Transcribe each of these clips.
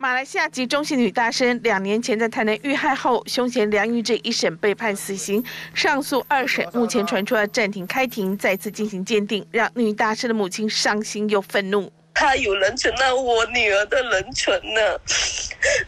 马来西亚籍钟姓女大生2年前在台南遇害后，凶嫌梁玉志1审被判死刑，上诉2审目前传出要暂停开庭，再次进行鉴定，让女大生的母亲伤心又愤怒。他有人权，那我女儿的人权呢？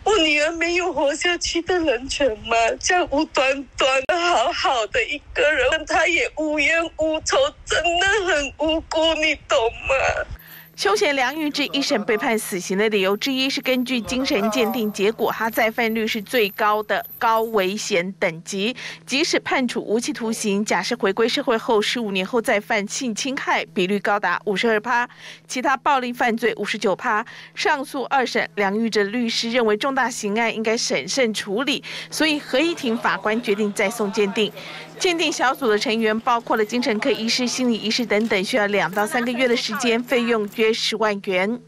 我女儿没有活下去的人权吗？这样无端端好好的一个人，她也无冤无仇，真的很无辜，你懂吗？ 凶嫌梁玉志1审被判死刑的理由之一是，根据精神鉴定结果，他再犯率是最高的高危险等级。即使判处无期徒刑，假设回归社会后15年后再犯性侵害，比率高达52%；其他暴力犯罪59%。上诉2审，梁玉志律师认为重大刑案应该审慎处理，所以合议庭法官决定再送鉴定。鉴定小组的成员包括了精神科医师、心理医师等等，需要2到3个月的时间，费用约 10万元。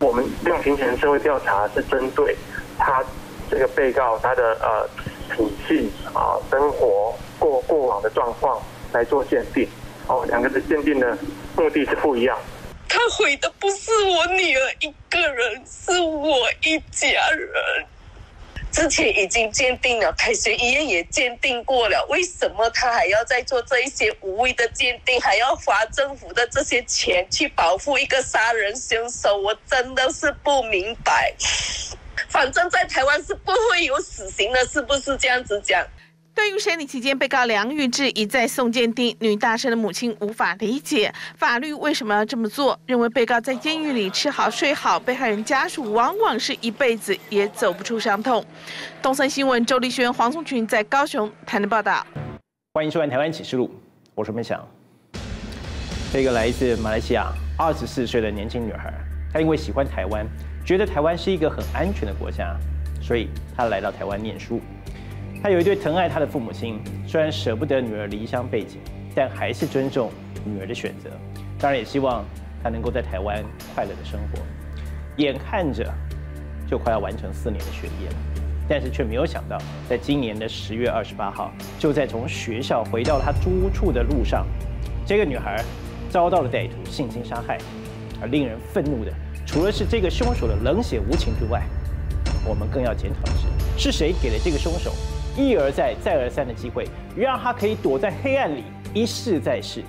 我们量刑前社会调查是针对他这个被告他的体系啊、生活过往的状况来做鉴定。哦，两个的鉴定的目的是不一样。他毁的不是我女儿一个人，是我一家人。之前已经鉴定了，凯旋医院也鉴定过了，为什么他还要再做这一些无谓的鉴定，还要花政府的这些钱去保护一个杀人凶手？我真的是不明白。反正在台湾是不会有死刑的，是不是这样子讲？ 对于审理期间，被告梁玉志一再送鉴定，女大生的母亲无法理解法律为什么要这么做，认为被告在监狱里吃好睡好，被害人家属往往是一辈子也走不出伤痛。东森新闻周立轩、黄松群在高雄台南报道。欢迎收看《台湾启示录》，我是孟翔。这个来自马来西亚24岁的年轻女孩，她因为喜欢台湾，觉得台湾是一个很安全的国家，所以她来到台湾念书。 他有一对疼爱他的父母亲，虽然舍不得女儿离乡背井，但还是尊重女儿的选择。当然，也希望他能够在台湾快乐的生活。眼看着就快要完成4年的学业了，但是却没有想到，在今年的10月28号，就在从学校回到他租屋处的路上，这个女孩遭到了歹徒性侵杀害。而令人愤怒的，除了是这个凶手的冷血无情之外，我们更要检讨的是，是谁给了这个凶手 一而再、再而三的机会，让他可以躲在黑暗里一试再试。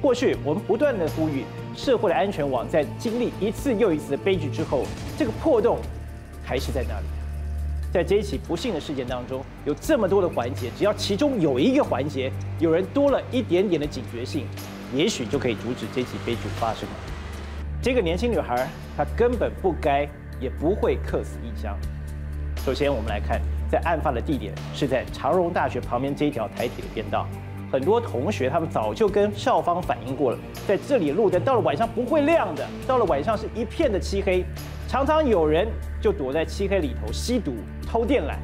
过去我们不断的呼吁，社会的安全网在经历一次又一次的悲剧之后，这个破洞还是在那里。在这一起不幸的事件当中，有这么多的环节，只要其中有一个环节有人多了一点点的警觉性，也许就可以阻止这起悲剧发生了。这个年轻女孩，她根本不该，也不会客死异乡。首先，我们来看。 在案发的地点是在长荣大学旁边这一条台铁的便道，很多同学他们早就跟校方反映过了，在这里路灯到了晚上不会亮的，到了晚上是一片的漆黑，常常有人就躲在漆黑里头吸毒、偷电缆，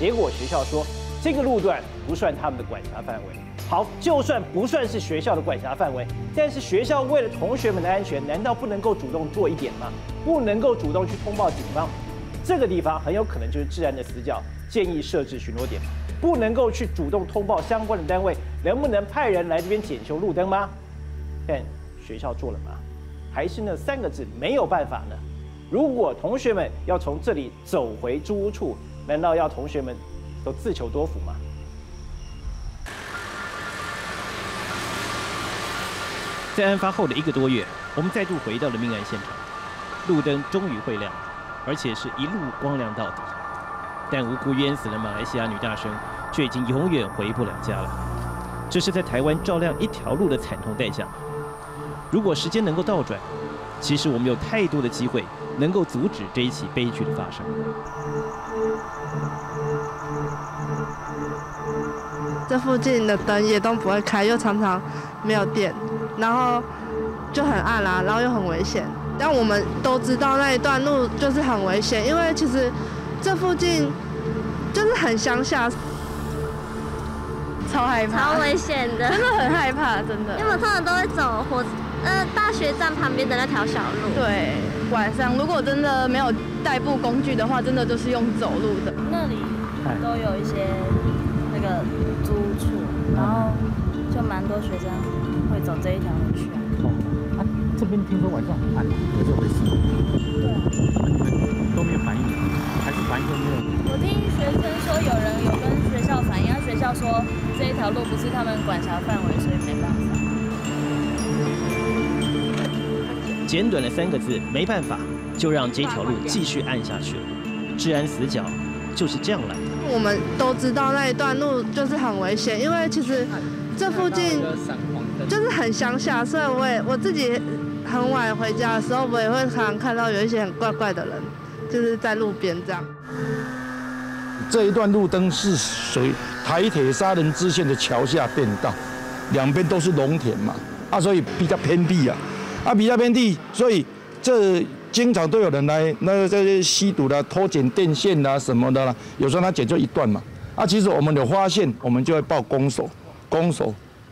结果学校说这个路段不算他们的管辖范围。好，就算不算是学校的管辖范围，但是学校为了同学们的安全，难道不能够主动做一点吗？不能够主动去通报警方？ 这个地方很有可能就是治安的死角，建议设置巡逻点，不能够去主动通报相关的单位，能不能派人来这边检修路灯吗？但学校做了吗？还是那3个字没有办法呢？如果同学们要从这里走回租屋处，难道要同学们都自求多福吗？ 在案发后的1个多月，我们再度回到了命案现场，路灯终于会亮。 而且是一路光亮到底，但无辜冤死的马来西亚女大生却已经永远回不了家了。这是在台湾照亮一条路的惨痛代价。如果时间能够倒转，其实我们有太多的机会能够阻止这一起悲剧的发生。这附近的灯也都不会开，又常常没有电，然后就很暗啦，然后又很危险。 但我们都知道那一段路就是很危险，因为其实这附近就是很乡下，超害怕，超危险的，真的很害怕，真的。因为我通常都会走大学站旁边的那条小路。对，晚上如果真的没有代步工具的话，真的就是用走路的。那里都有一些那个租屋处，然后就蛮多学生会走这一条路去啊。 这边听说晚上很暗，有时候会死。对，他们都没有反应。条路不是他们管辖范围，所以没办法。简短的3个字，没办法，就让这条路继续暗下去了。治安死角就是这样来的。我们都知道那一段路就是很危险，因为其实这附近就是很乡下，所以我自己很晚回家的时候，我也会常常看到有一些很怪怪的人，就是在路边这样。 这一段路灯是属于台铁杀人支线的桥下便道，两边都是农田嘛，所以比较偏僻啊，比较偏僻，所以这经常都有人来这些吸毒的、偷剪电线啦、什么的啦，有时候他剪就一段嘛，其实我们有发现，我们就会报公所，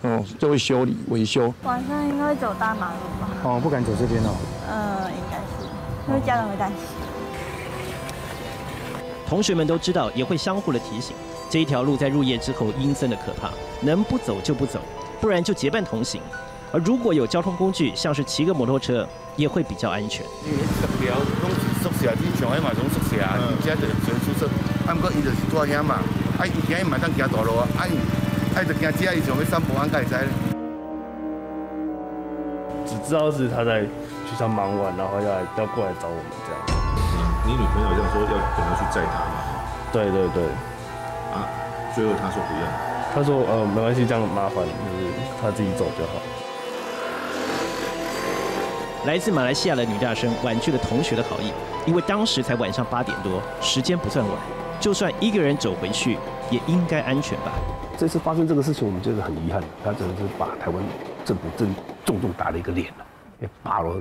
哦，就会修理维修。晚上应该会走大马路吧？哦，不敢走这边哦。应该是，因为家人会担心。 同学们都知道，也会相互的提醒，这一条路在入夜之后阴森的可怕，能不走就不走，不然就结伴同行。而如果有交通工具，像是骑个摩托车，也会比较安全。特別講宿舍啲長喺埋種宿舍，而且就唔想宿舍。啊，唔過伊就是住喺遐嘛，伊驚伊唔當行大路啊，伊就驚只係伊上去散步，安介使。只知道是他在去上忙完，然後要過來找我們這樣。 你女朋友这样说，要可能去载她嘛？对对对。啊，最后她说不要。她说没关系，这样麻烦，就是她自己走就好。来自马来西亚的女大生婉拒了同学的好意，因为当时才晚上8点多，时间不算晚，就算一个人走回去，也应该安全吧。这次发生这个事情，我们觉得很遗憾，她真的是把台湾政府重重打了一个脸了，也怕了，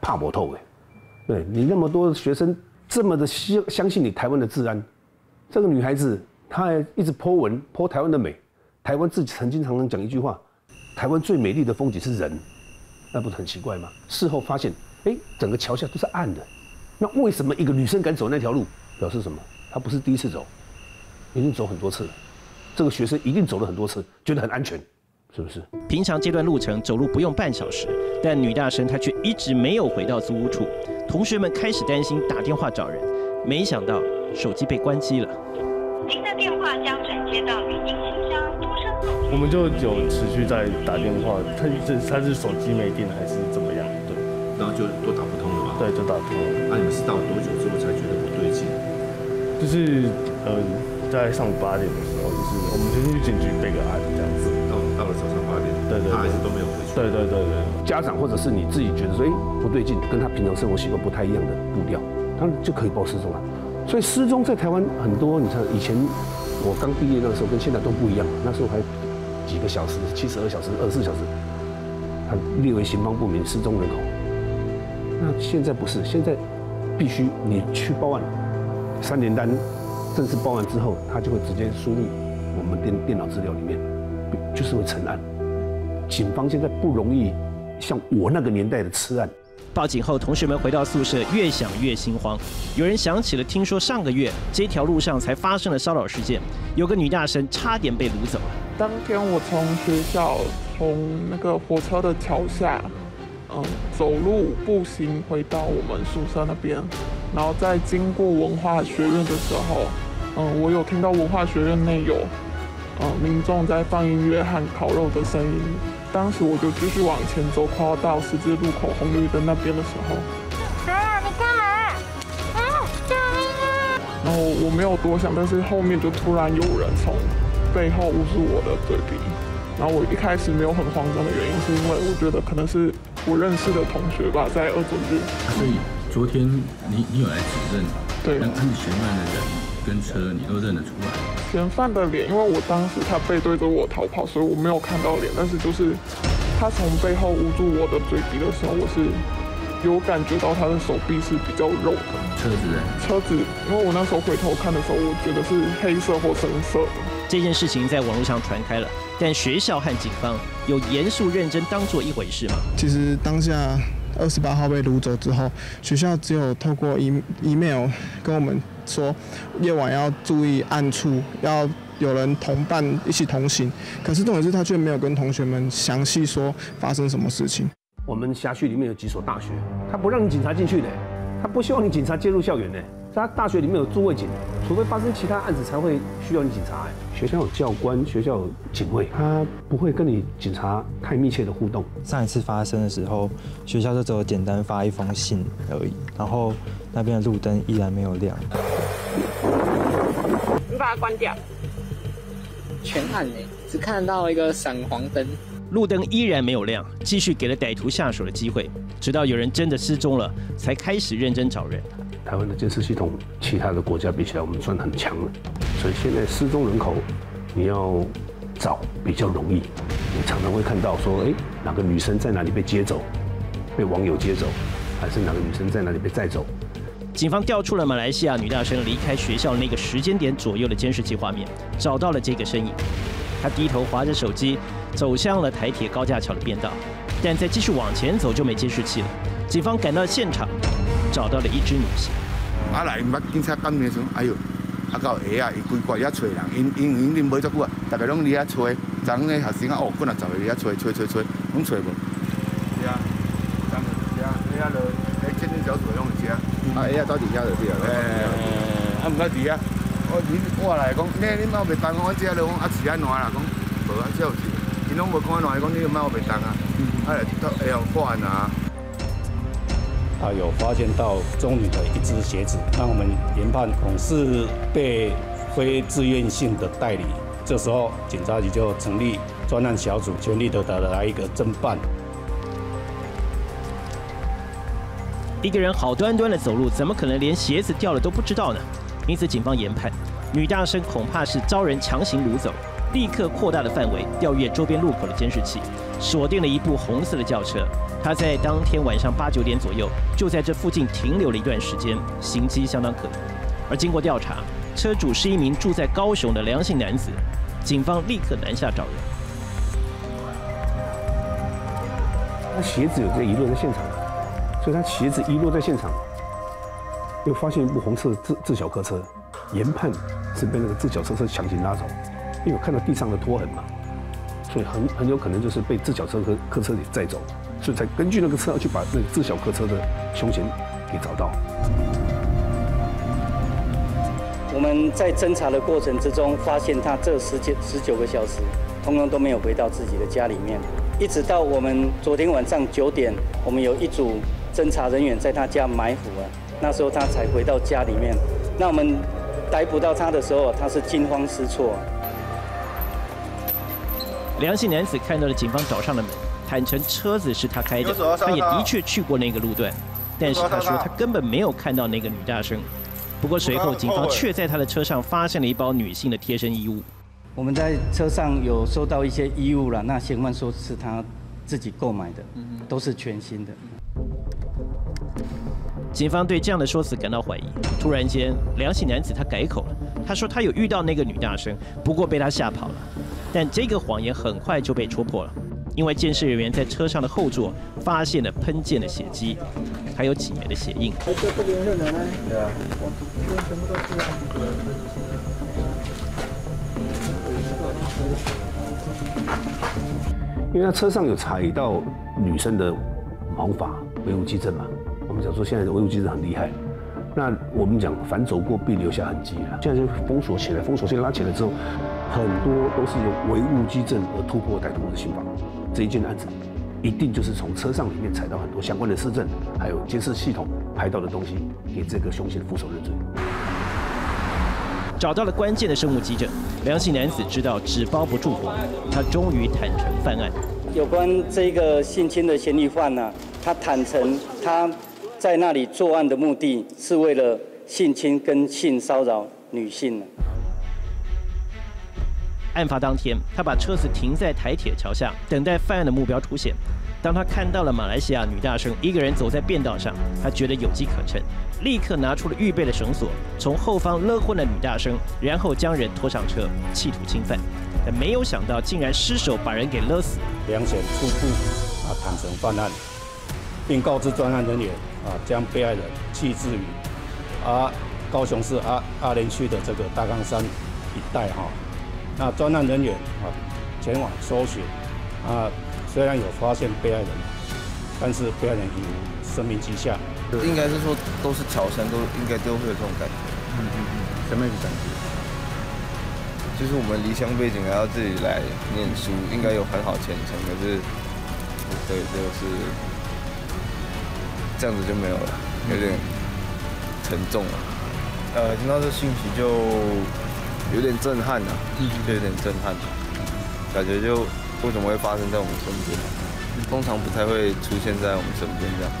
怕不透哎。对你那么多学生。 这么的相信你台湾的治安，这个女孩子她还一直po台湾的美，台湾自己曾经常讲一句话，台湾最美丽的风景是人，那不是很奇怪吗？事后发现，哎，整个桥下都是暗的，那为什么一个女生敢走那条路？表示什么？她不是第一次走，已经走很多次了，这个学生一定走了很多次，觉得很安全，是不是？平常这段路程走路不用半小时，但女大生她却一直没有回到租屋处。 同学们开始担心，打电话找人，没想到手机被关机了。您的电话将转接到语音信箱多声录音。我们就有持续在打电话，他是手机没电还是怎么样？对，然后就都打不通了嘛。对，就打不通了。你们是到多久之后才觉得不对劲？就是在上午8点的时候，就是我们先去警局备个案这样子。到了早上8点，对，他还是都没有回去。对。 家长或者是你自己觉得说，不对劲，跟他平常生活习惯不太一样的步调，他就可以报失踪了。所以失踪在台湾很多，你看以前我刚毕业那个时候跟现在都不一样，那时候还几个小时，72小时、24小时，他列为行方不明失踪人口。那现在不是，现在必须你去报案，3联单正式报案之后，他就会直接输入我们电脑资料里面，就是会成案。警方现在不容易。 像我那个年代的痴案，报警后，同学们回到宿舍，越想越心慌。有人想起了，听说上个月这条路上才发生了骚扰事件，有个女大生差点被掳走了。当天我从学校从那个火车的桥下，走路步行回到我们宿舍那边，然后在经过文化学院的时候，我有听到文化学院内有民众在放音乐和烤肉的声音。 当时我就继续往前走，快要到十字路口红绿灯那边的时候，你干嘛？救命啊！然后我没有多想，但是后面就突然有人从背后捂住我的嘴鼻，然后我一开始没有很慌张的原因，是因为我觉得可能是我认识的同学吧，在2周日。所以昨天你有来指认，对，那嫌犯的人跟车你都认得出来。 嫌犯的脸，因为我当时他背对着我逃跑，所以我没有看到脸。但是就是他从背后捂住我的嘴鼻的时候，我是有感觉到他的手臂是比较肉的。车子，因为我那时候回头看的时候，我觉得是黑色或深色的。这件事情在网络上传开了，但学校和警方有严肃认真当做一回事吗？其实当下28号被掳走之后，学校只有透过 email 跟我们。 说夜晚要注意暗处，要有人同伴一起同行。可是重点是他却没有跟同学们详细说发生什么事情。我们辖区里面有几所大学，他不让你警察进去的，他不希望你警察介入校园的。在大学里面有座位警，除非发生其他案子才会需要你警察。学校有教官，学校有警卫，他不会跟你警察太密切的互动。上一次发生的时候，学校就只有简单发一封信而已，然后那边的路灯依然没有亮。你把它关掉。全暗呢，只看到一个闪黄灯。 路灯依然没有亮，继续给了歹徒下手的机会，直到有人真的失踪了，才开始认真找人。台湾的监视系统，其他的国家比起来，我们算很强了。所以现在失踪人口，你要找比较容易。你常常会看到说，哎，哪个女生在哪里被接走，被网友接走，还是哪个女生在哪里被载走。警方调出了马来西亚女大生离开学校那个时间点左右的监视器画面，找到了这个身影。 他低头划着手机，走向了台铁高架桥的便道，但再继续往前走就没监视器了。警方赶到现场，找到了一只女性。啊来，捌警察讲的时候，哎呦，啊到下啊，伊规划遐找人，因买足久啊，大家拢伫遐找，昨昏个学生啊，哦，几若十个伫遐找，拢找无。是啊，昨昏遐落，迄健身小组拢是啊，啊下到底遐落去啊，哎，啊唔到底啊。 我来讲，你莫袂当，我只了讲啊是安怎啦？讲无啊，只有是，伊拢无看哪，讲你莫袂当啊，啊来到会有换啊。他有发现到中女的一只鞋子，让我们研判恐是被非自愿性的代理。这时候警察局就成立专案小组，全力的来一个侦办。 一个人好端端的走路，怎么可能连鞋子掉了都不知道呢？因此，警方研判，女大生恐怕是遭人强行掳走。立刻扩大了范围，调阅周边路口的监视器，锁定了一部红色的轿车。她在当天晚上8、9点左右，就在这附近停留了一段时间，行迹相当可疑。而经过调查，车主是一名住在高雄的梁姓男子，警方立刻南下找人。那鞋子有在遗落在现场。 所以他鞋子遗落在现场，又发现一部红色的自小客车，研判是被那个自小车强行拉走，因为我看到地上的拖痕嘛，所以很有可能就是被自小客车给载走，所以才根据那个车去把那个自小客车的凶嫌给找到。我们在侦查的过程之中，发现他这19个小时，通通都没有回到自己的家里面，一直到我们昨天晚上9点，我们有一组。 侦查人员在他家埋伏了，那时候他才回到家里面。那我们逮捕到他的时候，他是惊慌失措。梁姓男子看到了警方找上了门，坦承车子是他开的，他也的确去过那个路段，但是他说他根本没有看到那个女大生。不过随后警方却在他的车上发现了一包女性的贴身衣物。我们在车上有收到一些衣物了，那嫌犯说是他自己购买的，都是全新的。 警方对这样的说辞感到怀疑。突然间，梁姓男子他改口了，他说他有遇到那个女大生，不过被他吓跑了。但这个谎言很快就被戳破了，因为监视人员在车上的后座发现了喷溅的血迹，还有几枚的血印。这不连着呢？对啊，这全部都是啊。因为他车上有踩到女生的毛发，微物迹证嘛。 我们讲说现在的微物机制很厉害，那我们讲反走过必留下痕迹啊。现在就封锁起来，封锁线拉起来之后，很多都是由微物机制而突破歹徒的心防。这一件案子，一定就是从车上里面采到很多相关的尸证，还有监视系统拍到的东西，给这个凶嫌俯首认罪。找到了关键的生物基证，梁姓男子知道纸包不住火，他终于坦承犯案。有关这个性侵的嫌疑犯呢、啊，他坦承他。 在那里作案的目的是为了性侵跟性骚扰女性。案发当天，他把车子停在台铁桥下，等待犯案的目标出现。当他看到了马来西亚女大生一个人走在便道上，他觉得有机可乘，立刻拿出了预备的绳索，从后方勒昏了女大生，然后将人拖上车，企图侵犯。但没有想到，竟然失手把人给勒死。梁显初步坦承犯案，并告知专案人员。 将被害人弃置于高雄市阿莲区的这个大冈山一带哈。那专案人员前往搜寻，虽然有发现被害人，但是被害人已无生命迹象。应该是说都是侨生，都应该都会有这种感觉。什么样的感觉？就是我们离乡背景来到这里来念书，应该有很好前程，可是，对，就是这样子就没有了，有点沉重了。听到这信息就有点震撼啊，就有点震撼，感觉就为什么会发生在我们身边？ 通常不太会出现在我们身边这样，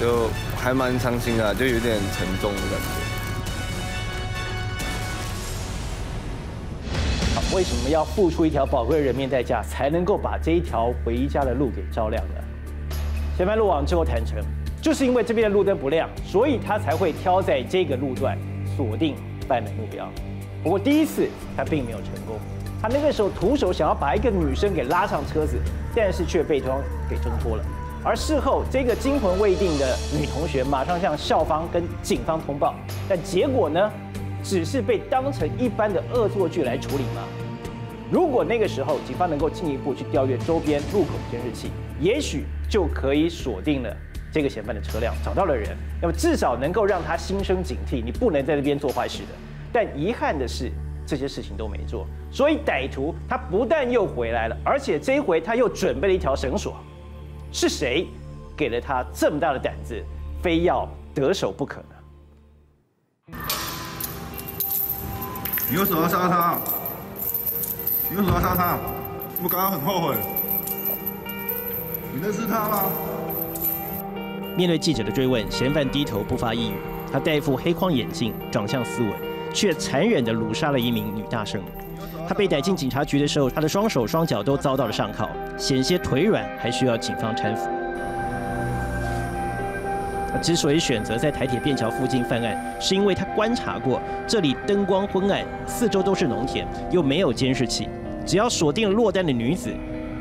就还蛮伤心啊，就有点沉重的感觉。为什么要付出一条宝贵的人命代价，才能够把这一条回家的路给照亮呢？嫌犯落网之后坦承，就是因为这边的路灯不亮，所以他才会挑在这个路段锁定犯人目标。不过第一次他并没有成功。 他那个时候徒手想要把一个女生给拉上车子，但是却被对方给挣脱了。而事后，这个惊魂未定的女同学马上向校方跟警方通报，但结果呢，只是被当成一般的恶作剧来处理吗？如果那个时候警方能够进一步去调阅周边路口监视器，也许就可以锁定了这个嫌犯的车辆，找到了人，那么至少能够让他心生警惕，你不能在那边做坏事的。但遗憾的是。 这些事情都没做，所以歹徒他不但又回来了，而且这一回他又准备了一条绳索。是谁给了他这么大的胆子，非要得手不可呢？你为什么要杀他？你为什么要杀他？我刚刚很后悔。你认识他吗？面对记者的追问，嫌犯低头不发一语，他戴一副黑框眼镜，长相斯文。 却残忍地掳杀了一名女大生。她被逮进警察局的时候，她的双手双脚都遭到了上铐，险些腿软，还需要警方搀扶。之所以选择在台铁便桥附近犯案，是因为她观察过这里灯光昏暗，四周都是农田，又没有监视器，只要锁定了落单的女子，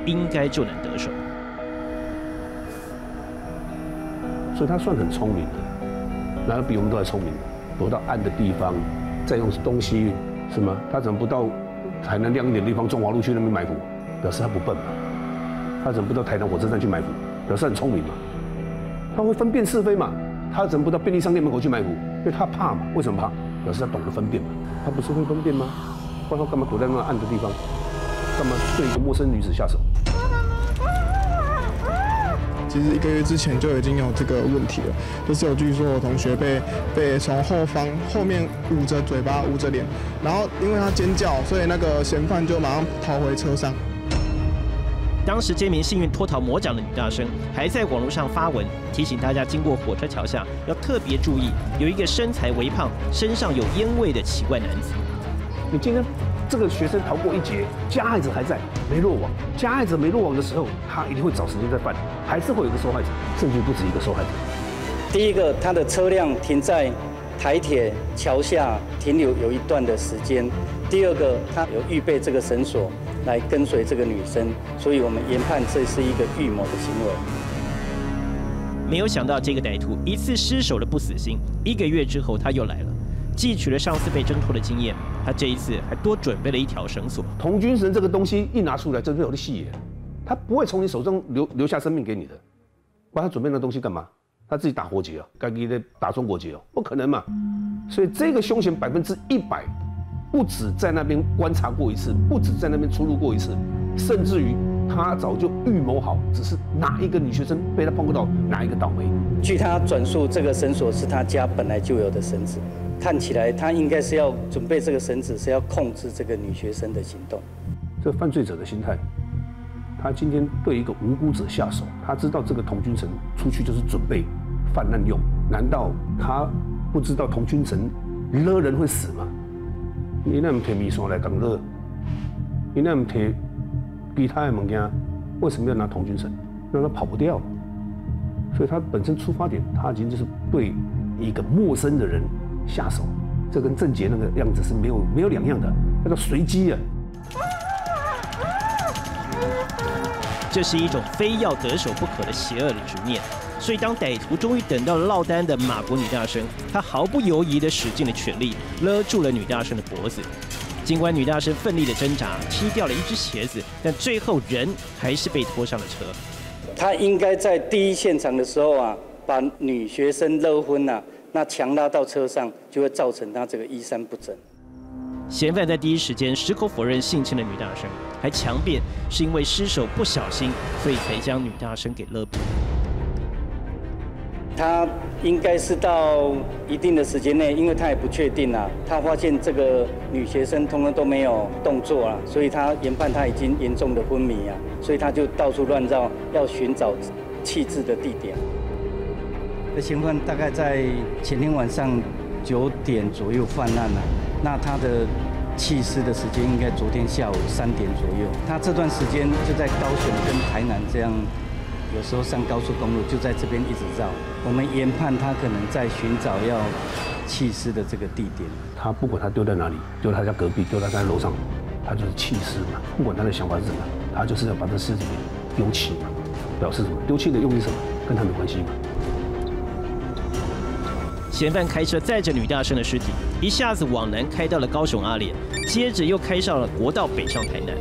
应该就能得手。所以她算很聪明的，哪有比我们都还聪明？躲到暗的地方。 再用东西什么？他怎么不到海南亮一点的地方，中华路去那边埋伏？表示他不笨嘛。他怎么不到台南火车站去埋伏？表示很聪明嘛。他会分辨是非嘛。他怎么不到便利商店门口去埋伏？因为他怕嘛。为什么怕？表示他懂得分辨嘛。他不是会分辨吗？不然他干嘛躲在那暗的地方？干嘛对一个陌生女子下手？其实一个月之前就已经有这个问题了，就是有据说我同学被从后面捂着嘴巴、捂着脸，然后因为他尖叫，所以那个嫌犯就马上逃回车上。当时这名幸运脱逃魔掌的女大生还在网络上发文提醒大家，经过火车桥下要特别注意，有一个身材微胖、身上有烟味的奇怪男子。你今天这个学生逃过一劫，加害者还在，没落网。加害者没落网的时候，他一定会找时间再犯。 还是会有一个受害者，甚至不止一个受害者。第一个，他的车辆停在台铁桥下停留有一段的时间；第二个，他有预备这个绳索来跟随这个女生，所以我们研判这是一个预谋的行为。没有想到，这个歹徒一次失手的不死心，一个月之后他又来了，汲取了上次被挣脱的经验，他这一次还多准备了一条绳索。童军绳这个东西一拿出来，真有的戏耶。 他不会从你手中留下生命给你的，不然他准备那东西干嘛？他自己打火结啊，该给他打中国结哦，不可能嘛！所以这个凶嫌100%不止在那边观察过一次，不止在那边出入过一次，甚至于他早就预谋好，只是哪一个女学生被他碰到，哪一个倒霉。据他转述，这个绳索是他家本来就有的绳子，看起来他应该是要准备这个绳子，是要控制这个女学生的行动。这犯罪者的心态。 他今天对一个无辜者下手，他知道这个童军绳出去就是准备犯滥用，难道他不知道童军绳勒人会死吗？你那么摕米线来当勒，你那么摕其他的物件，为什么要拿童军绳？让他跑不掉。所以他本身出发点，他已经就是对一个陌生的人下手，这跟郑捷那个样子是没有两样的，那叫随机啊。 这是一种非要得手不可的邪恶的执念，所以当歹徒终于等到了落单的马国女大生，他毫不犹豫地使尽了全力勒住了女大生的脖子。尽管女大生奋力的挣扎，踢掉了一只鞋子，但最后人还是被拖上了车。他应该在第一现场的时候啊，把女学生勒昏啊，那强拉到车上，就会造成他这个衣衫不整。嫌犯在第一时间矢口否认性侵了女大生，还强辩是因为失手不小心，所以才将女大生给勒毙。 他应该是到一定的时间内，因为他也不确定啊。他发现这个女学生通通都没有动作啊，所以他研判她已经严重的昏迷啊，所以他就到处乱绕，要寻找弃置的地点。这嫌犯大概在前天晚上9点左右犯案了，那他的弃尸的时间应该昨天下午3点左右。他这段时间就在高雄跟台南这样。 有时候上高速公路就在这边一直绕，我们研判他可能在寻找要弃尸的这个地点。他不管他丢在哪里，丢在他家隔壁，丢在他楼上，他就是弃尸嘛。不管他的想法是什么，他就是要把这尸体丢弃嘛，表示什么？丢弃的用意是什么？跟他没关系嘛。嫌犯开车载着女大生的尸体，一下子往南开到了高雄阿莲，接着又开上了国道北上台南。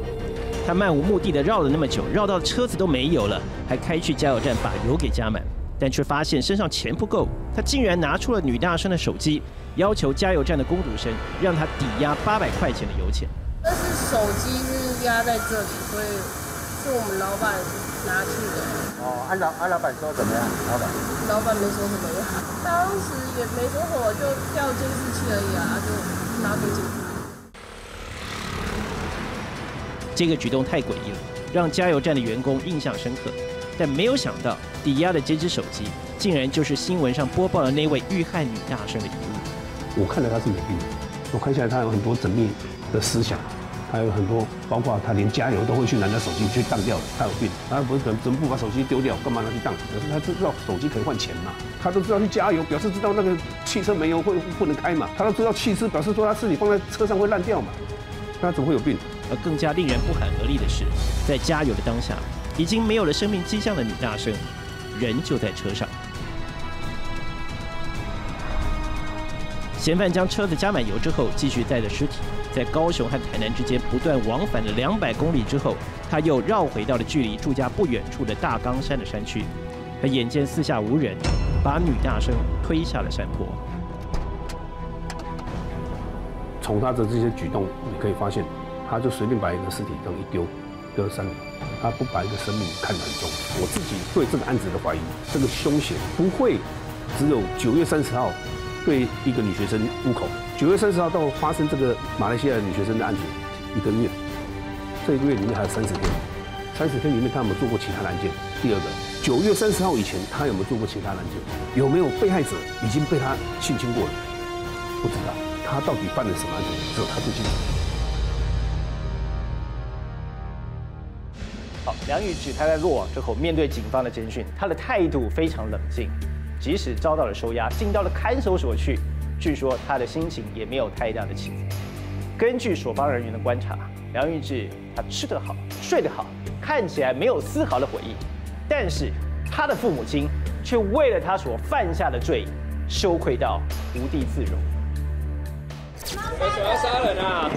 他漫无目的的绕了那么久，绕到车子都没有了，还开去加油站把油给加满，但却发现身上钱不够，他竟然拿出了女大生的手机，要求加油站的工读生让他抵押800块钱的油钱。但是手机是压在这里，所以是我们老板拿去的。哦，老板说怎么样？老板没说什么呀，当时也没说什么，就调监视器而已啊，就拿给警察。 这个举动太诡异了，让加油站的员工印象深刻。但没有想到，抵押的这只手机，竟然就是新闻上播报的那位遇害女大生的遗物。我看了他是没病，我看起来他有很多缜密的思想，还有很多，包括他连加油都会去拿手机去当掉，他有病。他不是怎么不把手机丢掉，干嘛拿去当？可是他知道手机可以换钱嘛，他都知道去加油，表示知道那个汽车没油会不能开嘛，他都知道汽车表示说他自己放在车上会烂掉嘛，那怎么会有病？ 而更加令人不寒而栗的是，在加油的当下，已经没有了生命迹象的女大生，人就在车上。嫌犯将车子加满油之后，继续载着尸体，在高雄和台南之间不断往返了200公里之后，他又绕回到了距离住家不远处的大冈山的山区。他眼见四下无人，把女大生推下了山坡。从他的这些举动，你可以发现。 他就随便把一个尸体这样一丢，丢了山里，他不把一个生命看得很重。我自己对这个案子的怀疑，这个凶险不会只有9月30号对一个女学生入口，9月30号到发生这个马来西亚女学生的案子1个月，这1个月里面还有30天，30天里面他有没有做过其他的案件？第二个，9月30号以前他有没有做过其他的案件？有没有被害者已经被他性侵过了？不知道，他到底办了什么案子，只有他自己。 好，梁玉芷他在落网之后，面对警方的侦讯，他的态度非常冷静，即使遭到了收押，进到了看守所去，据说他的心情也没有太大的起伏。根据所方人员的观察，梁玉芷他吃得好，睡得好，看起来没有丝毫的悔意，但是他的父母亲却为了他所犯下的罪，羞愧到无地自容。为什么要杀人啊？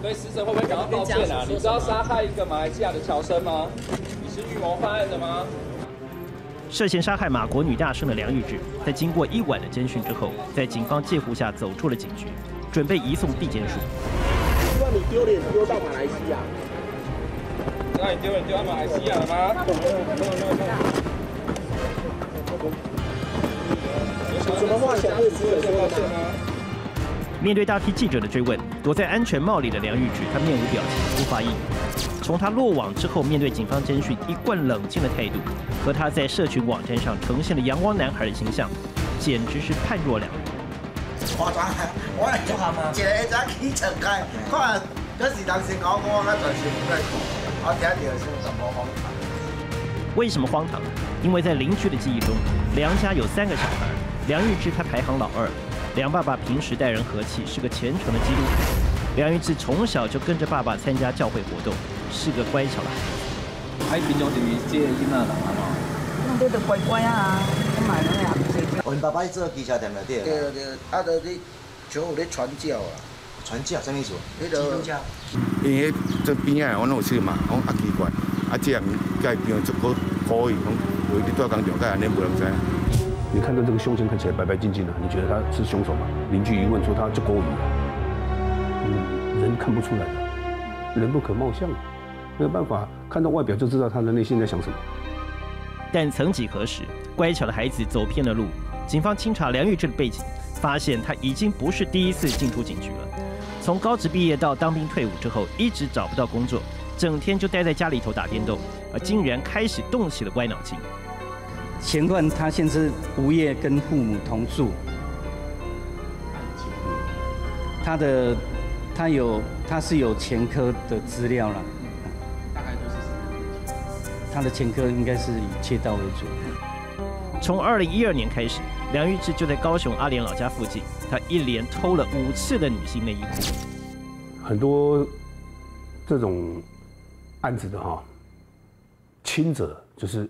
对死者会不会感到抱歉啊？你知道杀害一个马来西亚的侨生吗？你是预谋犯案的吗？涉嫌杀害马国女大生的梁玉芷，在经过1晚的侦讯之后，在警方介护下走出了警局，准备移送地检署。希望你丢脸丢到马来西亚，那你丢脸丢到马来西亚了吗？有什么话想对死者说的吗？ 面对大批记者的追问，躲在安全帽里的梁玉芷，她面无表情，不发一语。从她落网之后，面对警方侦讯一贯冷静的态度，和她在社群网站上呈现的阳光男孩的形象，简直是判若两人。我係做下嘛，一日早起床街，看嗰時當時講我嗰陣時唔對路，我第一條先就冇荒唐。為什麼荒唐？因為在鄰居的記憶中，梁家有3个小孩，梁玉芷她排行老2。 梁爸爸平时待人和气，是个虔诚的基督徒。梁玉芷从小就跟着爸爸参加教会活动，是个乖巧的孩子。喺變咗就即係囡啊，咁你都乖乖啊，咁埋你啊。我爸爸做基督徒咪對啦。對對，啊，就你全部咧傳教啊，传教啥物事？迄个因为做边仔，阮有说嘛，讲啊奇怪，啊这人介病足可以，讲有你做工作，介安尼无人知。你看到这个凶神看起来白白净净的，你觉得他是凶手吗？邻居一问说他足可疑，人看不出来的，人不可貌相，没有办法看到外表就知道他的内心在想什么。但曾几何时，乖巧的孩子走偏了路。警方清查梁玉志的背景，发现他已经不是第一次进出警局了。从高职毕业到当兵退伍之后，一直找不到工作，整天就待在家里头打电动，而竟然开始动起了歪脑筋。前段他现在无业，跟父母同住。他是有前科的资料了，大概就是他的前科应该是以窃盗为主。从2012年开始，梁玉志就在高雄阿莲老家附近，他一连偷了5次的女性内衣裤。很多这种案子的哈，轻者就是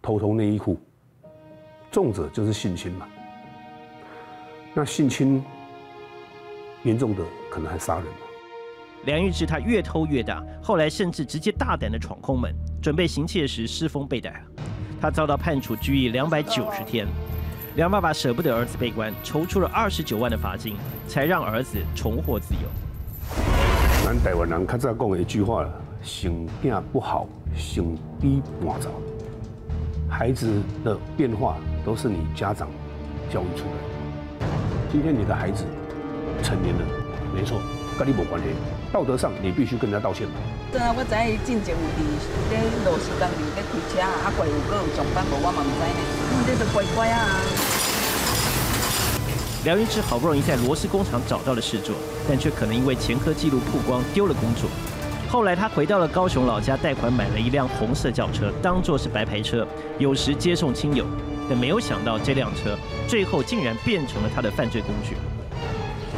偷内衣裤，重者就是性侵嘛。那性侵严重的可能还杀人嘛。梁玉志他越偷越大，后来甚至直接大胆的闯空门，准备行窃时失风被逮。他遭到判处拘役290天，梁爸爸舍不得儿子被关，筹出了29万的罚金，才让儿子重获自由。咱台湾人较早讲的一句话：想囝不好，想比半糟。孩子的变化都是你家长教育出来的。今天你的孩子成年了，没错，跟你无关系，道德上你必须跟人家道歉。真啊，我知伊进前有伫路是当面在开车啊，啊怪有搁有上班无，我嘛唔知呢。你这乖乖啊！梁云志好不容易在螺丝工厂找到了事做，但却可能因为前科记录曝光丢了工作。后来他回到了高雄老家，贷款买了一辆红色轿车，当作是白牌车，有时接送亲友。但没有想到这辆车最后竟然变成了他的犯罪工具。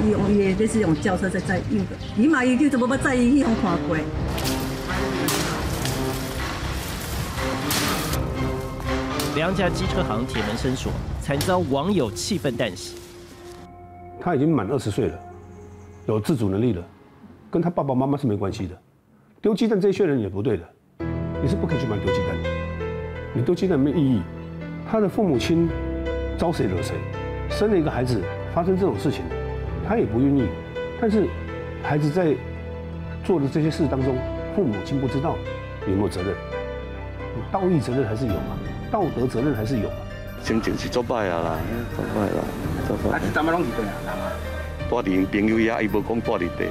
伊就是用轿车在载伊的，你买伊就怎么不载伊？伊用看过。梁家机车行铁门深锁，惨遭网友气愤弹息。他已经满20岁了，有自主能力了，跟他爸爸妈妈是没关系的。丢鸡蛋这一些人也不对的，你是不可以去买丢鸡蛋的，你丢鸡蛋没有意义。他的父母亲招谁惹谁，生了一个孩子发生这种事情。他也不愿意，但是孩子在做的这些事当中，父母亲不知道有没有责任，道义责任还是有嘛，道德责任还是有嘛。心情是作歹啊啦，作歹啦，作歹。啊，这阵仔拢是对啊，住伫因朋友遐，伊无讲住伫地。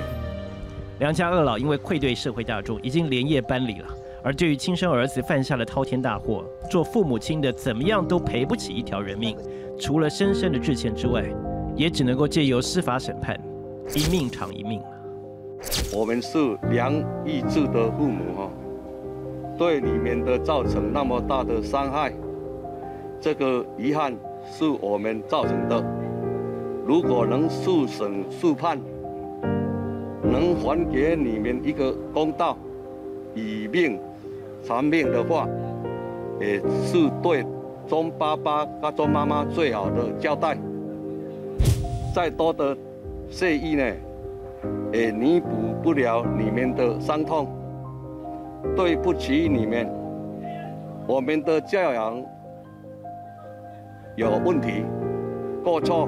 梁家二老因为愧对社会大众，已经连夜搬离了。而对于亲生儿子犯下了滔天大祸，做父母亲的怎么样都赔不起一条人命，除了深深的致歉之外。也只能够借由司法审判，一命偿一命。我们是梁玉志的父母哈，对你们的造成那么大的伤害，这个遗憾是我们造成的。如果能速审速判，能还给你们一个公道，以命偿命的话，也是对钟爸爸和钟妈妈最好的交代。再多的谢意呢，也弥补不了你们的伤痛。对不起你们，我们的教养有问题、过错，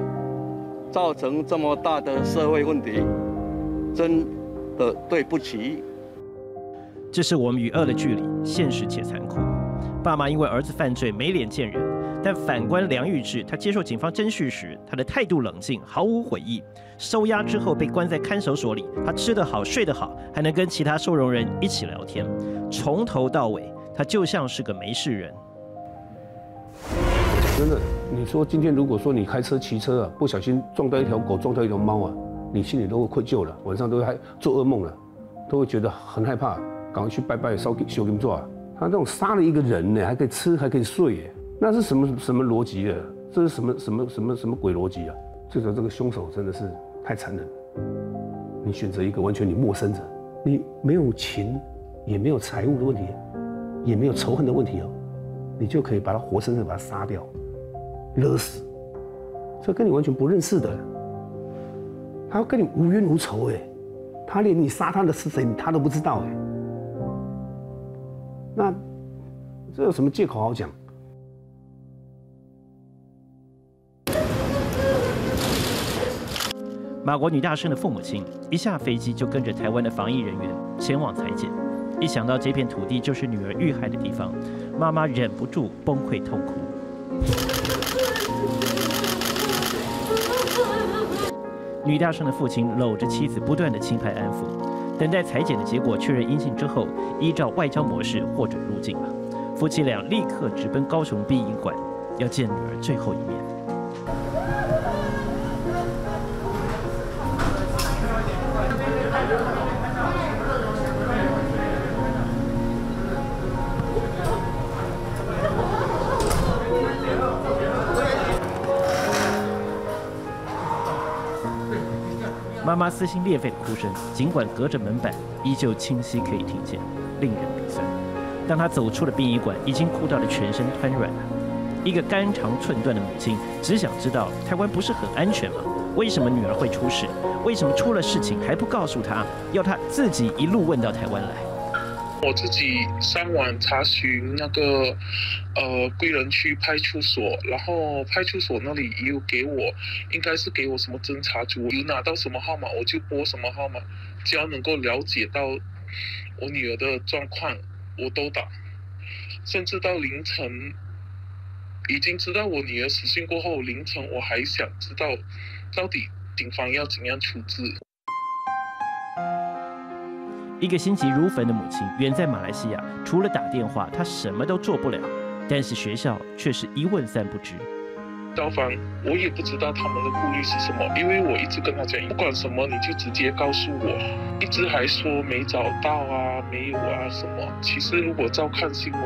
造成这么大的社会问题，真的对不起。这是我们与恶的距离，现实且残酷。爸妈因为儿子犯罪没脸见人。但反观梁玉志，他接受警方侦讯时，他的态度冷静，毫无悔意。收押之后被关在看守所里，他吃得好，睡得好，还能跟其他收容人一起聊天。从头到尾，他就像是个没事人。真的，你说今天如果说你开车、骑车啊，不小心撞到一条狗、撞到一条猫啊，你心里都会愧疚了，晚上都还做噩梦了，都会觉得很害怕，赶快去拜拜烧金、修金做啊。他这种杀了一个人呢，还可以吃，还可以睡耶。那是什么逻辑啊？这是什么鬼逻辑啊？这个凶手真的是太残忍了。你选择一个完全你陌生人，你没有情，也没有财务的问题，也没有仇恨的问题哦，你就可以把他活生生把他杀掉，勒死。这跟你完全不认识的，他跟你无冤无仇哎，他连你杀他的是谁他都不知道哎，那这有什么借口好讲？ 马国女大生的父母亲一下飞机就跟着台湾的防疫人员前往采检，一想到这片土地就是女儿遇害的地方，妈妈忍不住崩溃痛哭。女大生的父亲搂着妻子，不断的轻拍安抚，等待采检的结果确认阴性之后，依照外交模式获准入境了。夫妻俩立刻直奔高雄殡仪馆，要见女儿最后一面。 妈妈撕心裂肺的哭声，尽管隔着门板，依旧清晰可以听见，令人鼻酸。当她走出了殡仪馆，已经哭到了全身瘫软了。一个肝肠寸断的母亲，只想知道台湾不是很安全吗？为什么女儿会出事？为什么出了事情还不告诉她，要她自己一路问到台湾来？我自己上网查询那个归仁区派出所，然后派出所那里也有给我，应该是给我什么侦查组，有拿到什么号码我就拨什么号码，只要能够了解到我女儿的状况，我都打，甚至到凌晨，已经知道我女儿死讯过后，凌晨我还想知道到底警方要怎样处置。 一个心急如焚的母亲，远在马来西亚，除了打电话，她什么都做不了。但是学校却是一问三不知。消防，我也不知道他们的顾虑是什么，因为我一直跟他讲，不管什么你就直接告诉我，一直还说没找到啊，没有啊什么。其实如果照看新闻，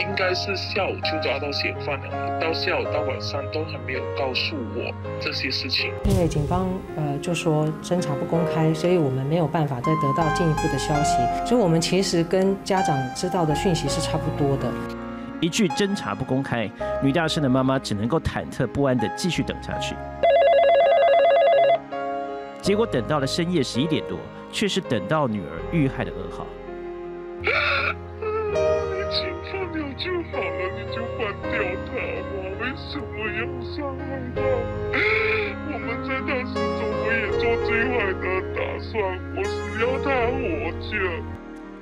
应该是下午就抓到嫌犯了，到下午到晚上都还没有告诉我这些事情。因为警方就说侦查不公开，所以我们没有办法再得到进一步的消息，所以我们其实跟家长知道的讯息是差不多的。 一句侦查不公开，女大生的妈妈只能够忐忑不安地继续等下去。结果等到了深夜11点多，却是等到女儿遇害的噩耗。请放掉就好了，你就放掉他，我为什么要伤害他？我们在他死中，我也做最坏的打算，我只要他活着。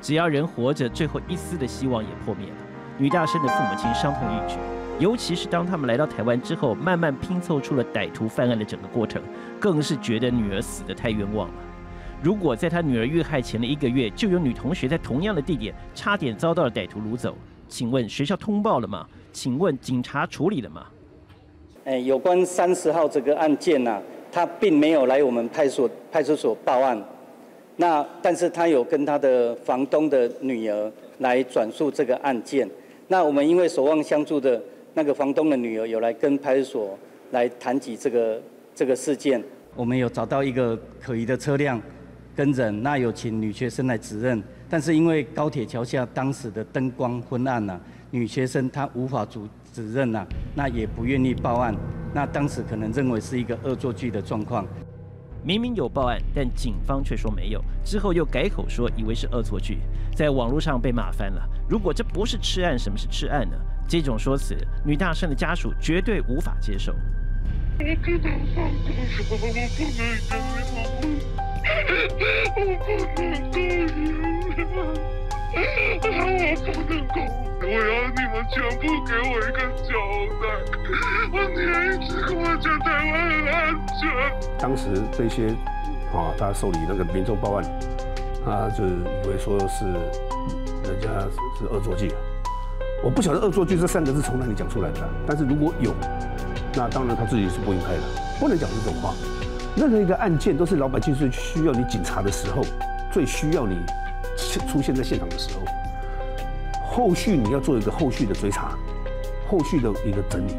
只要人活着，最后一丝的希望也破灭了。 女大生的父母亲伤痛欲绝，尤其是当他们来到台湾之后，慢慢拼凑出了歹徒犯案的整个过程，更是觉得女儿死得太冤枉了。如果在他女儿遇害前的1个月，就有女同学在同样的地点差点遭到了歹徒掳走，请问学校通报了吗？请问警察处理了吗？有关30号这个案件呢、啊，他并没有来我们派出所报案，那但是他有跟他的房东的女儿来转述这个案件。 那我们因为守望相助的那个房东的女儿有来跟派出所来谈及这个事件，我们有找到一个可疑的车辆跟人，那有请女学生来指认，但是因为高铁桥下当时的灯光昏暗呐、啊，女学生她无法指认呐、啊，那也不愿意报案，那当时可能认为是一个恶作剧的状况。明明有报案，但警方却说没有，之后又改口说以为是恶作剧，在网络上被骂翻了。 如果这不是痴案，什么是痴案呢？这种说辞，女大生的家属绝对无法接受。我要你们全部给我一个交代！我女儿一直跟我讲台湾很安全。当时这些他受理那个民众报案，他就以为说是。 人家是恶作剧，我不晓得恶作剧这3个字从哪里讲出来的、啊，但是如果有，那当然他自己是不应该的，不能讲这种话。任何一个案件都是老百姓最需要你警察的时候，最需要你出现在现场的时候。后续你要做一个后续的追查，后续的一个整理。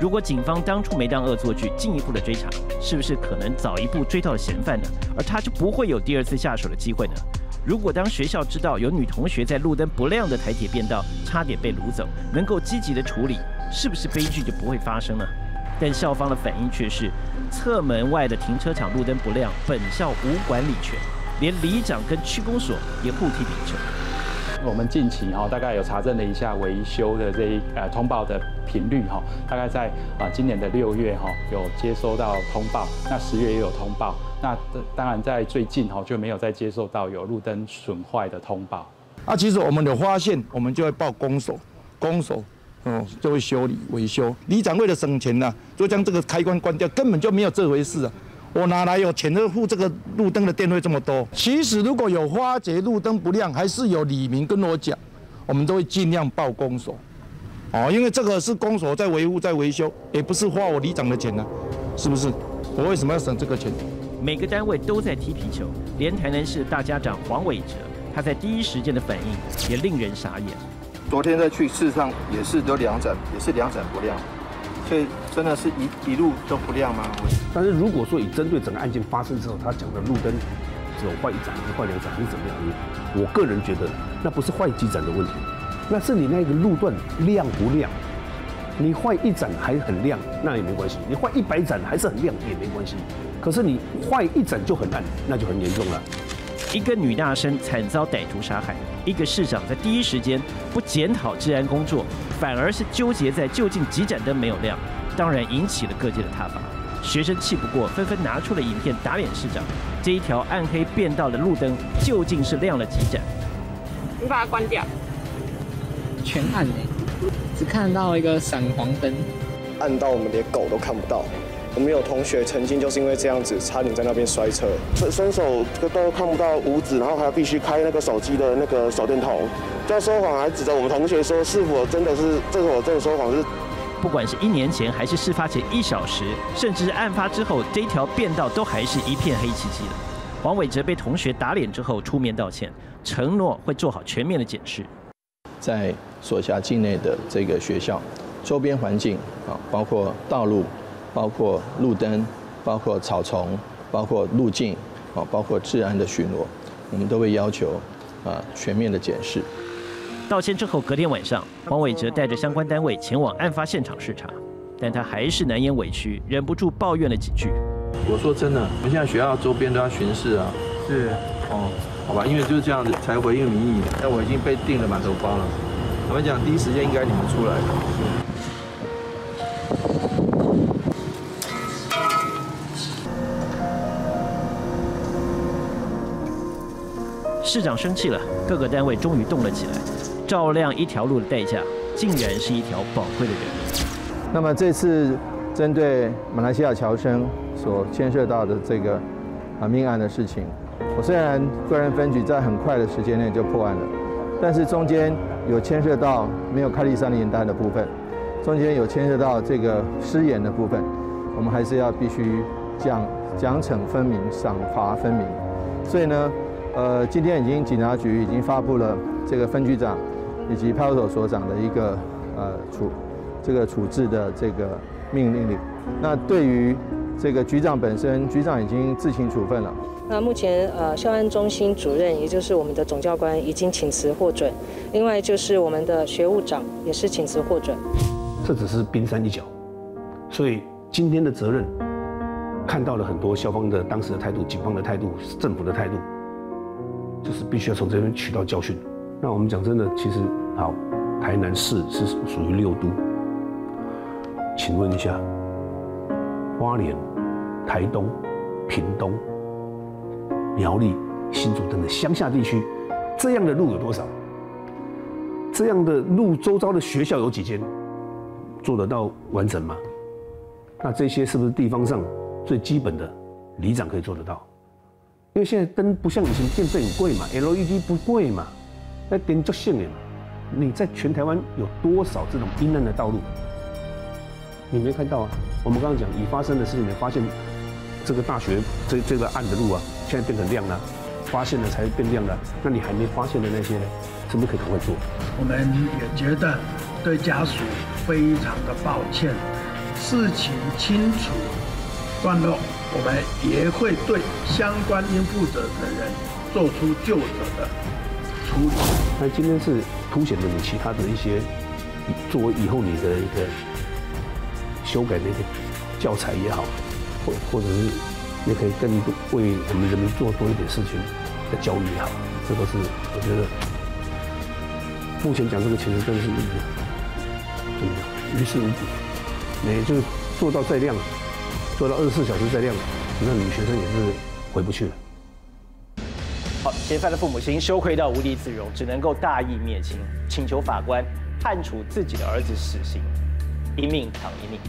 如果警方当初没当恶作剧，进一步的追查，是不是可能早一步追到了嫌犯呢？而他就不会有第二次下手的机会呢？ 如果当学校知道有女同学在路灯不亮的台铁便道差点被掳走，能够积极的处理，是不是悲剧就不会发生了？但校方的反应却是，侧门外的停车场路灯不亮，本校无管理权，连里长跟区公所也互踢皮球。我们近期大概有查证了一下维修的这一通报的频率大概在今年的6月有接收到通报，那10月也有通报，那当然在最近就没有再接受到有路灯损坏的通报。那其实我们有发现，我们就会报公所，就会修理维修。里长为了省钱呢，就将这个开关关掉，根本就没有这回事啊！我哪来有钱的付这个路灯的电费这么多？其实如果有发觉路灯不亮，还是有里民跟我讲，我们都会尽量报公所，因为这个是公所在维护在维修，也不是花我里长的钱呢，是不是？我为什么要省这个钱？每个单位都在踢皮球，连台南市大家长黄伟哲，他在第一时间的反应也令人傻眼。 昨天再去，事实上也是有2盏，也是2盏不亮，所以真的是一路都不亮吗？但是如果说以针对整个案件发生之后，他讲的路灯只有坏1盏，还是坏2盏，还是怎么样？我个人觉得那不是坏几盏的问题，那是你那个路段亮不亮？你坏1盏还很亮，那也没关系；你坏100盏还是很亮也没关系。可是你坏1盏就很暗，那就很严重了。 一个女大生惨遭歹徒杀害，一个市长在第一时间不检讨治安工作，反而是纠结在究竟几盏灯没有亮，当然引起了各界的挞伐。学生气不过，纷纷拿出了影片打脸市长。这一条暗黑变道的路灯究竟是亮了几盏？你把它关掉，全暗欸，只看到一个闪黄灯，暗到我们连狗都看不到。 我们有同学曾经就是因为这样子，差点在那边摔车，伸手都看不到五指，然后还必须开那个手机的那个手电筒，在说谎，还指着我们同学说是否真的是这个我真的说谎是。不管是1年前还是事发前1小时，甚至是案发之后，这条变道都还是一片黑漆漆的。黄伟哲被同学打脸之后出面道歉，承诺会做好全面的检视，在所辖境内的这个学校周边环境包括道路。 包括路灯，包括草丛，包括路径，包括治安的巡逻，我们都会要求全面的检视。道歉之后，隔天晚上，黄伟哲带着相关单位前往案发现场视察，但他还是难掩委屈，忍不住抱怨了几句。我说真的，我们现在学校周边都要巡视啊。是哦，好吧，因为就是这样子才回应民意。但我已经被定了满头包了。我们讲第一时间应该你们出来的。 市长生气了，各个单位终于动了起来。照亮一条路的代价，竟然是一条宝贵的人命。那么这次针对马来西亚侨生所牵涉到的这个命案的事情，我虽然贵人分局在很快的时间内就破案了，但是中间有牵涉到没有开立301单的部分，中间有牵涉到这个失言的部分，我们还是要必须奖惩分明，赏罚分明。所以呢。 今天警察局已经发布了这个分局长以及派出所所长的一个处置的这个命令。那对于这个局长本身，局长已经自行处分了。那目前校安中心主任，也就是我们的总教官已经请辞获准，另外就是我们的学务长也是请辞获准。这只是冰山一角，所以今天的责任看到了很多校方的当时的态度、警方的态度、政府的态度。 就是必须要从这边取到教训。那我们讲真的，其实好，台南市是属于6都。请问一下，花莲、台东、屏东、苗栗、新竹等等乡下地区，这样的路有多少？这样的路周遭的学校有几间？做得到完整吗？那这些是不是地方上最基本的里长可以做得到？ 因为现在灯不像以前电费很贵嘛 ，LED 不贵嘛，那点就限了嘛。你在全台湾有多少这种阴暗的道路？你没看到啊？我们刚刚讲已发生的事情，你发现这个大学这个暗的路啊，现在变成亮了，发现了才变亮了。那你还没发现的那些呢，是不是可以赶快做？我们也觉得对家属非常的抱歉，事情清楚段落。 我们也会对相关应负责的人做出就责的处理。那今天是凸显了你其他的一些作为以后你的一个修改那个教材也好，或者是也可以更为我们人民做多一点事情的教育也好，这都是我觉得目前讲这个其实真的是于事无补，也就是做到再亮，做到24小时再亮，那女学生也是回不去了。 嫌犯的父母亲羞愧到无地自容，只能够大义灭亲，请求法官判处自己的儿子死刑，一命偿一命。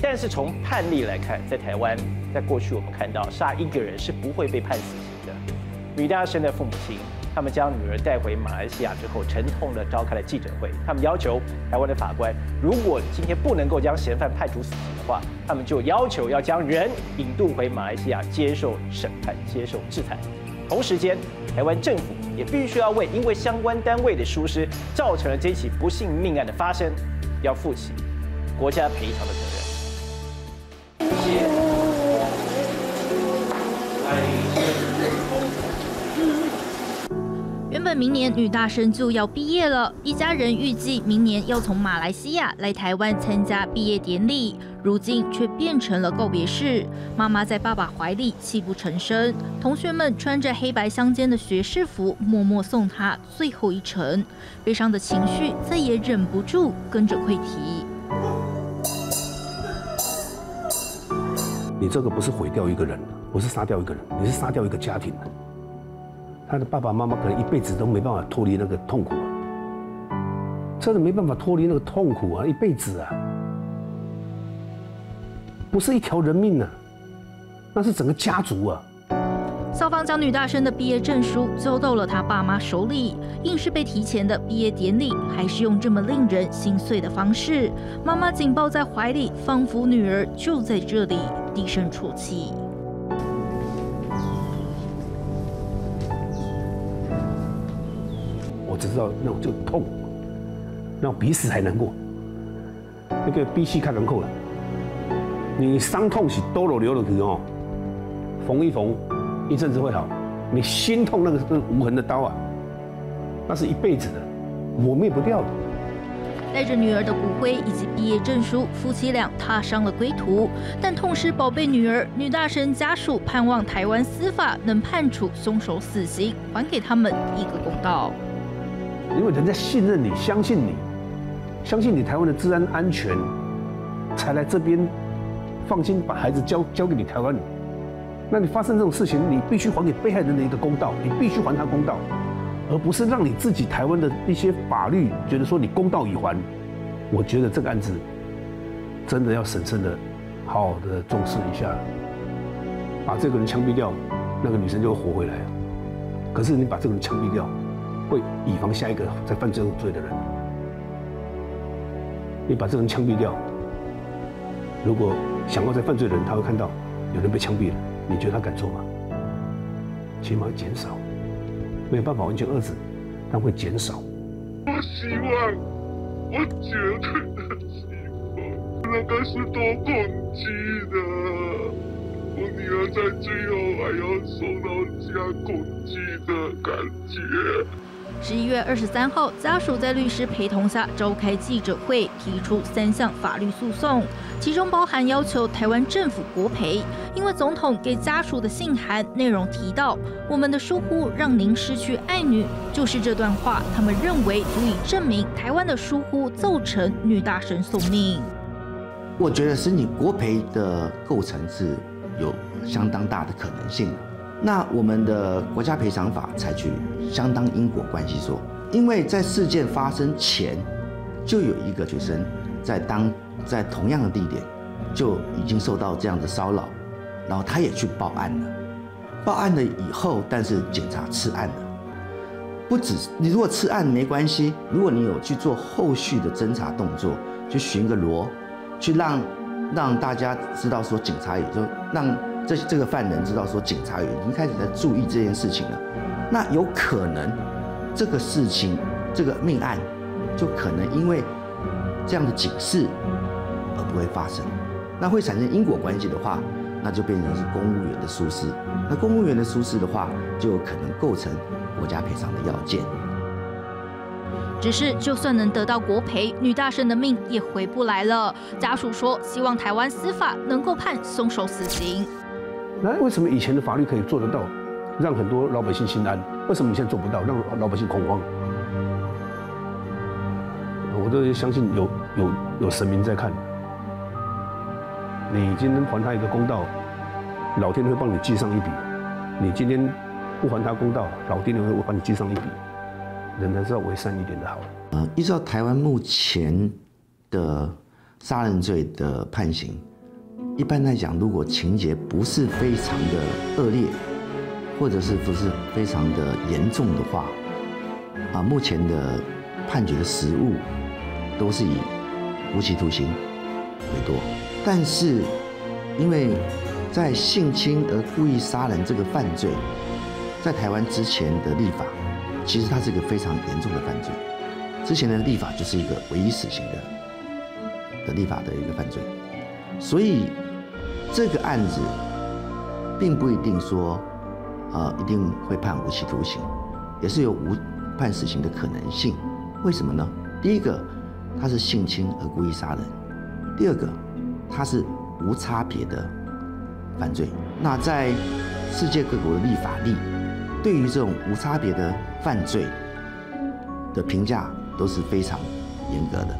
但是从判例来看，在台湾，在过去我们看到杀一个人是不会被判死刑的。女大生的父母亲，他们将女儿带回马来西亚之后，沉痛地召开了记者会，他们要求台湾的法官，如果今天不能够将嫌犯判处死刑的话，他们就要求要将人引渡回马来西亚接受审判、接受制裁。 同时间，台湾政府也必须要为因为相关单位的疏失，造成了这起不幸命案的发生，要负起国家赔偿的责任。原本明年女大生就要毕业了，一家人预计明年要从马来西亚来台湾参加毕业典礼。 如今却变成了告别式，妈妈在爸爸怀里泣不成声，同学们穿着黑白相间的学士服，默默送她最后一程。悲伤的情绪再也忍不住跟着溃堤。你这个不是毁掉一个人，我是杀掉一个人，你是杀掉一个家庭。他的爸爸妈妈可能一辈子都没办法脱离那个痛苦啊，真的没办法脱离那个痛苦啊，一辈子啊。 不是一条人命啊，那是整个家族啊。校方将女大生的毕业证书交到了她爸妈手里，硬是被提前的毕业典礼，还是用这么令人心碎的方式。妈妈紧抱在怀里，仿佛女儿就在这里，低声啜泣。我只知道那种就痛，那比死还难过，那个比死较难过了。 你伤痛是多落流的去哦，缝一缝，一阵子会好。你心痛那个是无痕的刀啊，那是一辈子的，抹灭不掉的。带着女儿的骨灰以及毕业证书，夫妻俩踏上了归途。但痛失宝贝女儿，女大生家属盼望台湾司法能判处凶手死刑，还给他们一个公道。因为人家信任你，相信你，相信你台湾的治安安全，才来这边。 放心把孩子交给你台湾，那你发生这种事情，你必须还给被害人的一个公道，你必须还他公道，而不是让你自己台湾的一些法律觉得说你公道已还。我觉得这个案子真的要审慎的、好好的重视一下，把这个人枪毙掉，那个女生就会活回来。可是你把这个人枪毙掉，会以防下一个再犯这种罪的人。你把这个人枪毙掉，如果 想要在犯罪的人，他会看到有人被枪毙了，你觉得他敢做吗？起码减少，没有办法完全遏制，但会减少。我希望，我绝对的希望，那个是多恐惧的。我女儿在最后还要受到这样恐惧的感觉。 11月23号，家属在律师陪同下召开记者会，提出3项法律诉讼，其中包含要求台湾政府国赔，因为总统给家属的信函内容提到“我们的疏忽让您失去爱女”，就是这段话，他们认为足以证明台湾的疏忽造成女大生送命。我觉得申请国赔的构成是有相当大的可能性。 那我们的国家赔偿法采取相当因果关系说，因为在事件发生前，就有一个学生在同样的地点就已经受到这样的骚扰，然后他也去报案了，报案了以后，但是警察撤案了。不止你如果撤案没关系，如果你有去做后续的侦查动作，去寻个罗，去让大家知道说警察也就让。 这个犯人知道说，警察已经开始在注意这件事情了，那有可能这个事情，这个命案，就可能因为这样的警示而不会发生，那会产生因果关系的话，那就变成是公务员的疏失，那公务员的疏失的话，就有可能构成国家赔偿的要件。只是就算能得到国赔，女大生的命也回不来了。家属说，希望台湾司法能够判凶手死刑。那为什么以前的法律可以做得到，让很多老百姓心安？为什么你现在做不到，让老百姓恐慌？我都相信有神明在看。 你今天还他一个公道，老天会帮你记上一笔；你今天不还他公道，老天会帮你记上一笔。人还是要为善一点的好。依照台湾目前的杀人罪的判刑，一般来讲，如果情节不是非常的恶劣，或者是不是非常的严重的话，目前的判决的实务都是以无期徒刑为多。 但是，因为在性侵而故意杀人这个犯罪，在台湾之前的立法，其实它是一个非常严重的犯罪。之前的立法就是一个唯一死刑的立法的一个犯罪，所以这个案子并不一定说，一定会判无期徒刑，也是有无判死刑的可能性。为什么呢？第一个，它是性侵而故意杀人；第二个， 它是无差别的犯罪。那在世界各国的立法例，对于这种无差别的犯罪的评价都是非常严格的。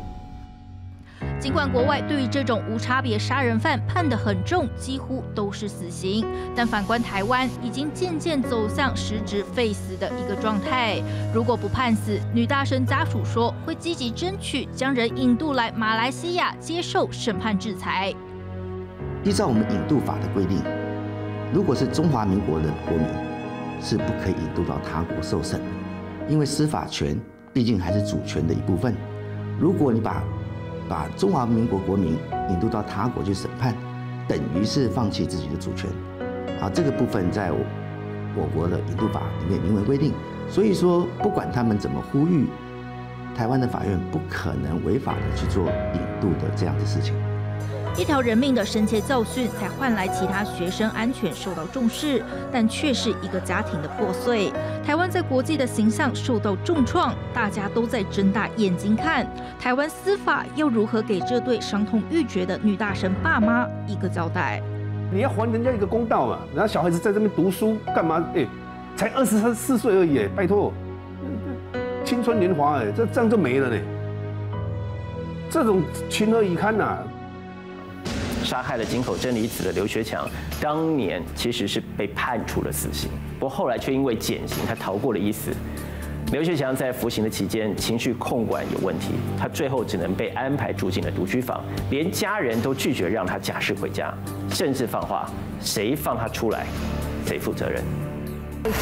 尽管国外对于这种无差别杀人犯判得很重，几乎都是死刑，但反观台湾，已经渐渐走向实质废死的一个状态。如果不判死，女大生家属说会积极争取将人引渡来马来西亚接受审判制裁。依照我们引渡法的规定，如果是中华民国的国民，是不可以引渡到他国受审的，因为司法权毕竟还是主权的一部分。如果你把中华民国国民引渡到他国去审判，等于是放弃自己的主权，这个部分在我国的引渡法里面明文规定。所以说，不管他们怎么呼吁，台湾的法院不可能违法的去做引渡的这样的事情。一条人命的深切教训，才换来其他学生安全受到重视，但却是一个家庭的破碎。台湾在国际的形象受到重创，大家都在睁大眼睛看。台湾司法要如何给这对伤痛欲绝的女大生爸妈一个交代？你要还人家一个公道嘛！然后小孩子在这边读书干嘛？才23、24岁而已，拜托，青春年华这样就没了呢。这种情何以堪呐！ 杀害了井口真理子的刘学强，当年其实是被判处了死刑，不过后来却因为减刑，他逃过了一死。刘学强在服刑的期间，情绪控管有问题，他最后只能被安排住进了独居房，连家人都拒绝让他假释回家，甚至放话：谁放他出来，谁负责任。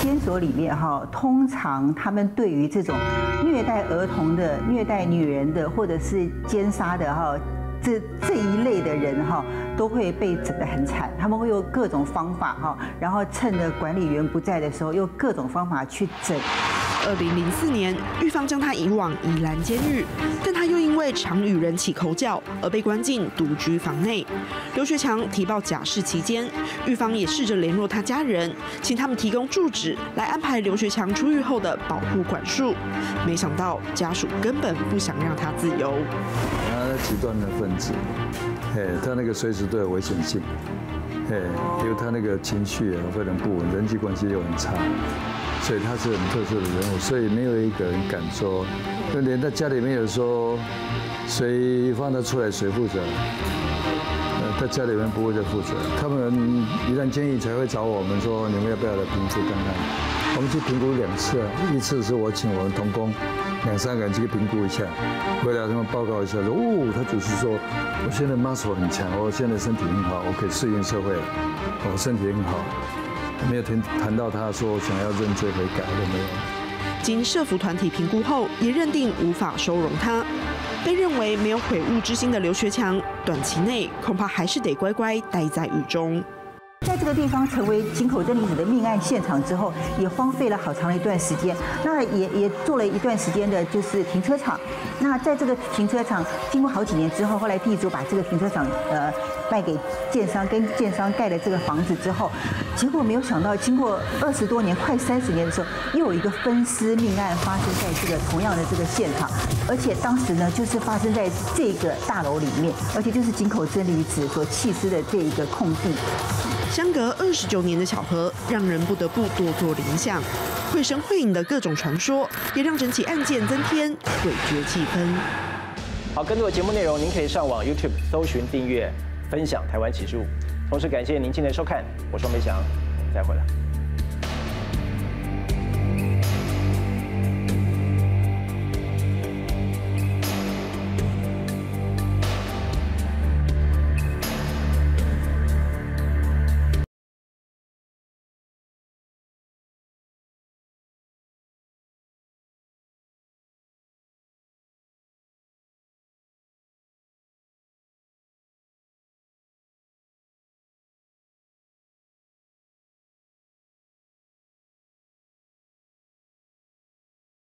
监所里面通常他们对于这种虐待儿童的、虐待女人的，或者是奸杀的这一类的人都会被整得很惨，他们会用各种方法然后趁着管理员不在的时候，用各种方法去整。2004年，狱方将他移往宜兰监狱，但他又因为常与人起口角而被关进独居房内。刘学强提报假释期间，狱方也试着联络他家人，请他们提供住址来安排刘学强出狱后的保护管束。没想到家属根本不想让他自由。 极端的分子，他那个随时都有危险性，因为他那个情绪非常不稳，人际关系又很差，所以他是很特殊的人物，所以没有一个人敢说，就连他家里面有说，谁放他出来谁负责，他家里面不会再负责，他们一旦监狱才会找我们说你们要不要来评估看看，我们去评估2次，一次是我请我们同工。 2、3个人去评估一下，回来他们报告一下说，他只是说，我现在 muscle 很强，我现在身体很好，我可以适应社会了，我身体很好，没有谈到他说想要认罪悔改都没有。经社福团体评估后，也认定无法收容他。被认为没有悔悟之心的刘学强，短期内恐怕还是得乖乖待在狱中。这个地方成为井口真理子的命案现场之后，也荒废了好长一段时间。那也做了一段时间的就是停车场。那在这个停车场经过好几年之后，后来地主把这个停车场卖给建商，跟建商盖了这个房子之后，结果没有想到，经过20多年、快30年的时候，又有一个分尸命案发生在这个同样的这个现场，而且当时呢，就是发生在这个大楼里面，而且就是井口真理子所弃尸的这一个空地。相隔29年的巧合，让人不得不多做联想，绘声绘影的各种传说，也让整起案件增添诡谲气氛。好，更多的节目内容，您可以上网 YouTube 搜寻订阅。分享台湾奇事物，同时感谢您今天的收看，我是王培翔，我们再会了。